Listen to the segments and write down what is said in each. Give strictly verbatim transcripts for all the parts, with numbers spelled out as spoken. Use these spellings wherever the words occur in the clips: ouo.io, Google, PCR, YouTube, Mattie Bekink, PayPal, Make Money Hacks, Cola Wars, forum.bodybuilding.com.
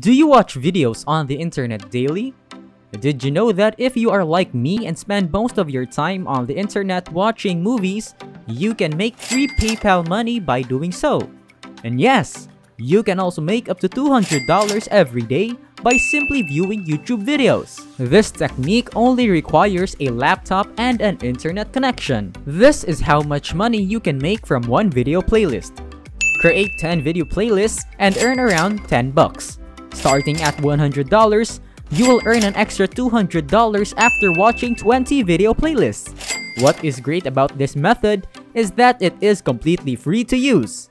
Do you watch videos on the internet daily? Did you know that if you are like me and spend most of your time on the internet watching movies, you can make free PayPal money by doing so? And yes, you can also make up to two hundred dollars every day by simply viewing YouTube videos. This technique only requires a laptop and an internet connection. This is how much money you can make from one video playlist. Create ten video playlists and earn around ten bucks. Starting at one hundred dollars, you will earn an extra two hundred dollars after watching twenty video playlists. What is great about this method is that it is completely free to use.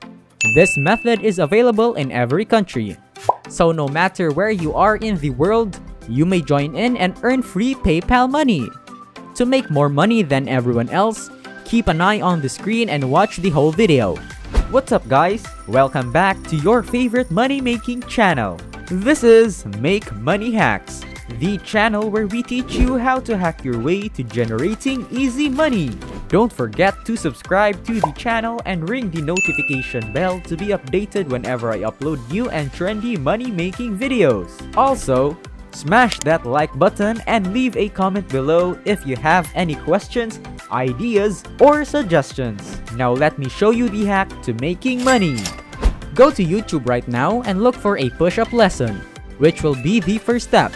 This method is available in every country. So no matter where you are in the world, you may join in and earn free PayPal money. To make more money than everyone else, keep an eye on the screen and watch the whole video. What's up guys? Welcome back to your favorite money-making channel. This is Make Money Hacks, the channel where we teach you how to hack your way to generating easy money. Don't forget to subscribe to the channel and ring the notification bell to be updated whenever I upload new and trendy money-making videos. Also, smash that like button and leave a comment below if you have any questions, ideas, or suggestions. Now let me show you the hack to making money. Go to YouTube right now and look for a push-up lesson, which will be the first step.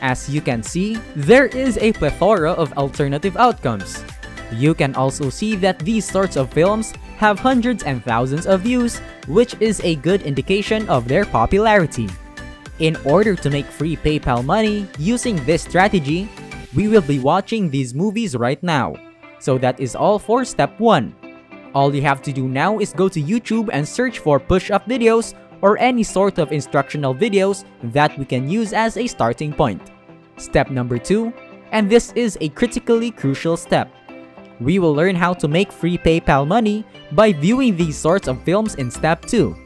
As you can see, there is a plethora of alternative outcomes. You can also see that these sorts of films have hundreds and thousands of views, which is a good indication of their popularity. In order to make free PayPal money using this strategy, we will be watching these movies right now. So that is all for step one. All you have to do now is go to YouTube and search for push-up videos or any sort of instructional videos that we can use as a starting point. Step number two, and this is a critically crucial step. We will learn how to make free PayPal money by viewing these sorts of films in step two.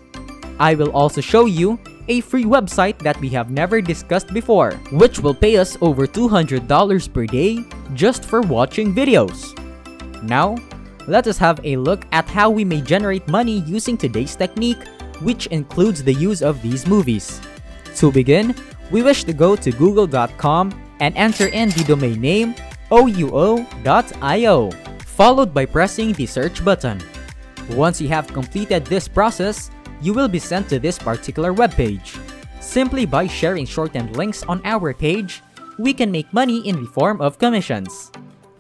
I will also show you a free website that we have never discussed before, which will pay us over two hundred dollars per day just for watching videos. Now, let us have a look at how we may generate money using today's technique, which includes the use of these movies. To begin, we wish to go to google dot com and enter in the domain name o u o dot i o, followed by pressing the search button. Once you have completed this process, you will be sent to this particular webpage. Simply by sharing shortened links on our page, we can make money in the form of commissions.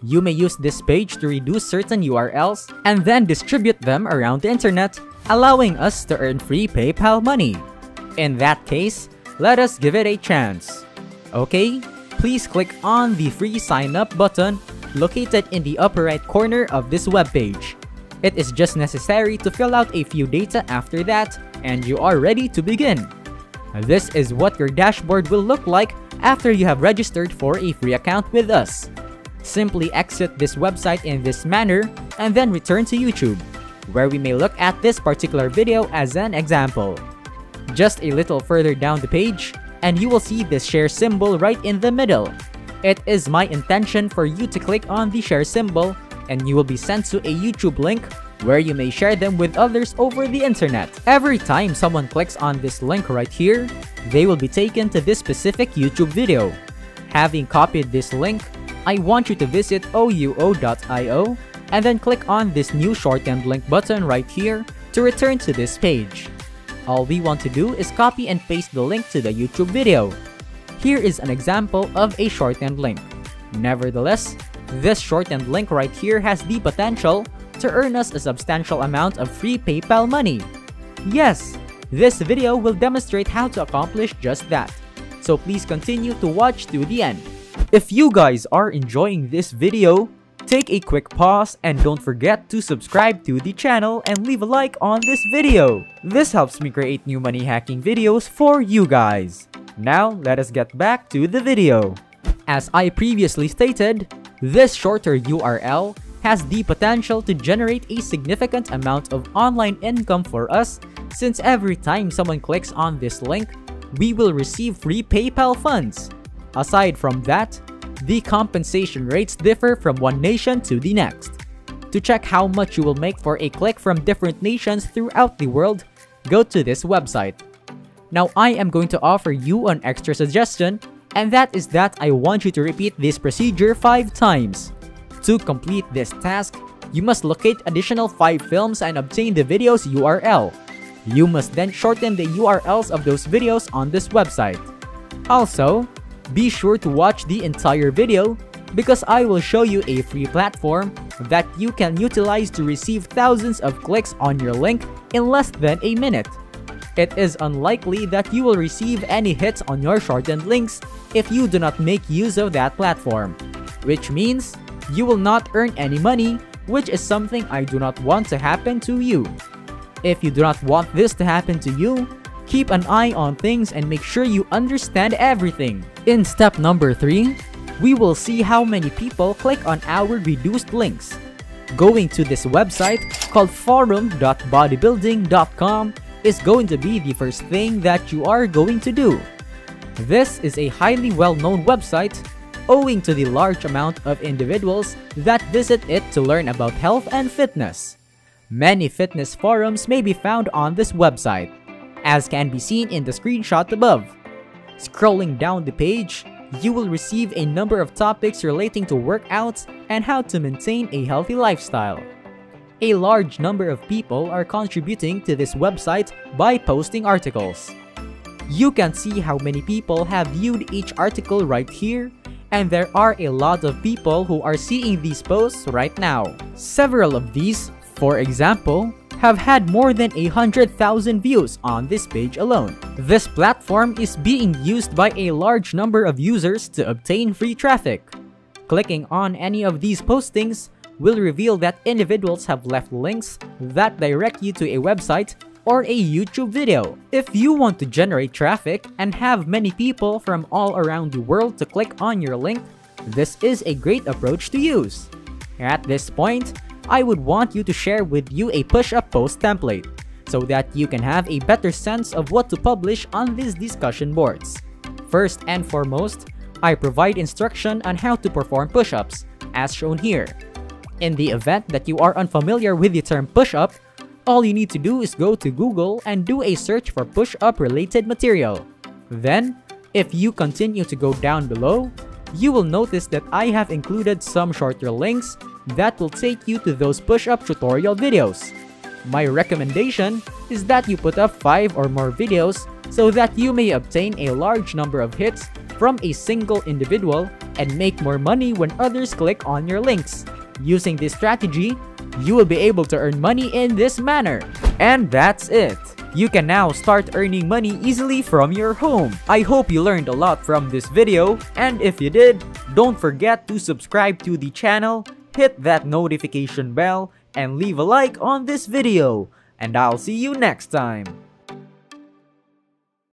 You may use this page to reduce certain U R Ls and then distribute them around the internet, allowing us to earn free PayPal money. In that case, let us give it a chance. Okay, please click on the free sign up button located in the upper right corner of this webpage. It is just necessary to fill out a few data after that, and you are ready to begin. This is what your dashboard will look like after you have registered for a free account with us. Simply exit this website in this manner and then return to YouTube, where we may look at this particular video as an example. Just a little further down the page, and you will see this share symbol right in the middle. It is my intention for you to click on the share symbol, and you will be sent to a YouTube link where you may share them with others over the internet. Every time someone clicks on this link right here, they will be taken to this specific YouTube video. Having copied this link, I want you to visit o u o dot i o and then click on this new shortened link button right here to return to this page. All we want to do is copy and paste the link to the YouTube video. Here is an example of a shortened link. Nevertheless, this shortened link right here has the potential to earn us a substantial amount of free PayPal money. Yes, this video will demonstrate how to accomplish just that, so please continue to watch to the end. If you guys are enjoying this video, take a quick pause and don't forget to subscribe to the channel and leave a like on this video. This helps me create new money hacking videos for you guys. Now let us get back to the video. As I previously stated, this shorter U R L has the potential to generate a significant amount of online income for us, since every time someone clicks on this link, we will receive free PayPal funds. Aside from that, the compensation rates differ from one nation to the next. To check how much you will make for a click from different nations throughout the world, go to this website. Now I am going to offer you an extra suggestion, and that is that I want you to repeat this procedure five times. To complete this task, you must locate additional five films and obtain the video's U R L. You must then shorten the U R Ls of those videos on this website. Also, be sure to watch the entire video, because I will show you a free platform that you can utilize to receive thousands of clicks on your link in less than a minute. It is unlikely that you will receive any hits on your shortened links if you do not make use of that platform, which means you will not earn any money, which is something I do not want to happen to you. If you do not want this to happen to you, keep an eye on things and make sure you understand everything. In step number three, we will see how many people click on our reduced links. Going to this website called forum dot bodybuilding dot com is going to be the first thing that you are going to do. This is a highly well-known website owing to the large amount of individuals that visit it to learn about health and fitness. Many fitness forums may be found on this website, as can be seen in the screenshot above. Scrolling down the page, you will receive a number of topics relating to workouts and how to maintain a healthy lifestyle. A large number of people are contributing to this website by posting articles. You can see how many people have viewed each article right here, and there are a lot of people who are seeing these posts right now. Several of these, for example, have had more than one hundred thousand views on this page alone. This platform is being used by a large number of users to obtain free traffic. Clicking on any of these postings will reveal that individuals have left links that direct you to a website or a YouTube video. If you want to generate traffic and have many people from all around the world to click on your link, this is a great approach to use. At this point, I would want you to share with you a push-up post template so that you can have a better sense of what to publish on these discussion boards. First and foremost, I provide instruction on how to perform push-ups, as shown here. In the event that you are unfamiliar with the term push-up, all you need to do is go to Google and do a search for push-up related material. Then, if you continue to go down below, you will notice that I have included some shorter links that will take you to those push-up tutorial videos. My recommendation is that you put up five or more videos so that you may obtain a large number of hits from a single individual and make more money when others click on your links. Using this strategy, you will be able to earn money in this manner. And that's it! You can now start earning money easily from your home. I hope you learned a lot from this video, and if you did, don't forget to subscribe to the channel, hit that notification bell, and leave a like on this video. And I'll see you next time.